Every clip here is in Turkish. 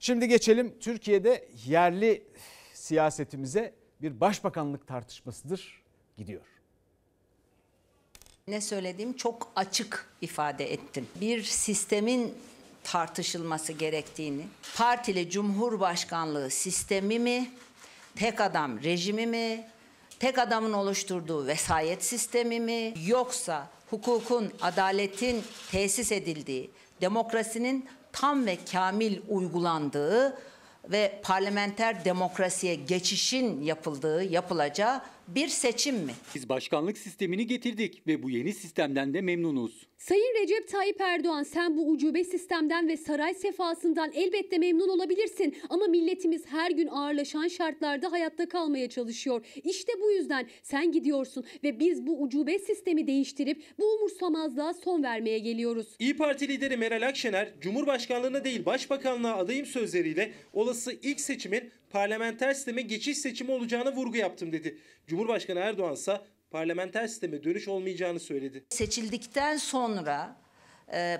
Şimdi geçelim Türkiye'de yerli siyasetimize, bir başbakanlık tartışmasıdır gidiyor. Ne söylediğim çok açık ifade ettim. Bir sistemin tartışılması gerektiğini, partili cumhurbaşkanlığı sistemi mi, tek adam rejimi mi, tek adamın oluşturduğu vesayet sistemi mi, yoksa hukukun, adaletin tesis edildiği, demokrasinin tam ve kamil uygulandığı ve parlamenter demokrasiye geçişin yapılacağı bir seçim mi? Biz başkanlık sistemini getirdik ve bu yeni sistemden de memnunuz. Sayın Recep Tayyip Erdoğan, sen bu ucube sistemden ve saray sefasından elbette memnun olabilirsin ama milletimiz her gün ağırlaşan şartlarda hayatta kalmaya çalışıyor. İşte bu yüzden sen gidiyorsun ve biz bu ucube sistemi değiştirip bu umursamazlığa son vermeye geliyoruz. İYİ Parti lideri Meral Akşener, Cumhurbaşkanlığına değil başbakanlığa adayım sözleriyle olası ilk seçimin parlamenter sisteme geçiş seçimi olacağına vurgu yaptım dedi. Cumhurbaşkanı Erdoğan ise parlamenter sisteme dönüş olmayacağını söyledi. Seçildikten sonra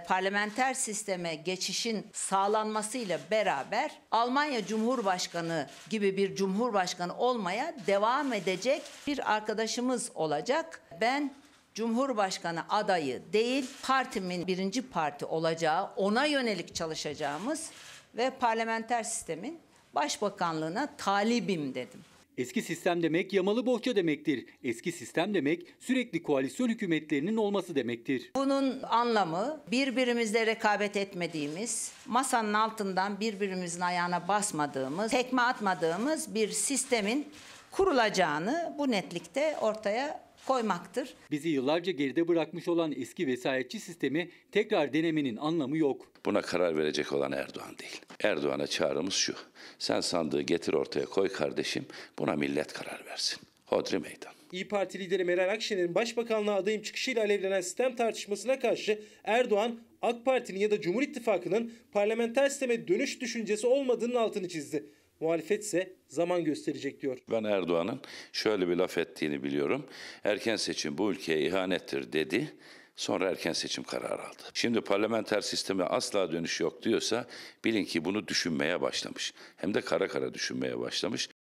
parlamenter sisteme geçişin sağlanmasıyla beraber Almanya Cumhurbaşkanı gibi bir cumhurbaşkanı olmaya devam edecek bir arkadaşımız olacak. Ben Cumhurbaşkanı adayı değil, partimin birinci parti olacağı, ona yönelik çalışacağımız ve parlamenter sistemin başbakanlığına talibim dedim. Eski sistem demek yamalı bohça demektir. Eski sistem demek sürekli koalisyon hükümetlerinin olması demektir. Bunun anlamı birbirimizle rekabet etmediğimiz, masanın altından birbirimizin ayağına basmadığımız, tekme atmadığımız bir sistemin kurulacağını bu netlikte ortaya koymaktır. Bizi yıllarca geride bırakmış olan eski vesayetçi sistemi tekrar denemenin anlamı yok. Buna karar verecek olan Erdoğan değil. Erdoğan'a çağrımız şu: sen sandığı getir ortaya koy kardeşim, buna millet karar versin. Hodri meydan. İYİ Parti lideri Meral Akşener'in başbakanlığa adayım çıkışıyla alevlenen sistem tartışmasına karşı Erdoğan, AK Parti'nin ya da Cumhur İttifakı'nın parlamenter sisteme dönüş düşüncesi olmadığının altını çizdi. Muhalefetse zaman gösterecek diyor. Ben Erdoğan'ın şöyle bir laf ettiğini biliyorum. Erken seçim bu ülkeye ihanettir dedi. Sonra erken seçim kararı aldı. Şimdi parlamenter sisteme asla dönüş yok diyorsa bilin ki bunu düşünmeye başlamış. Hem de kara kara düşünmeye başlamış.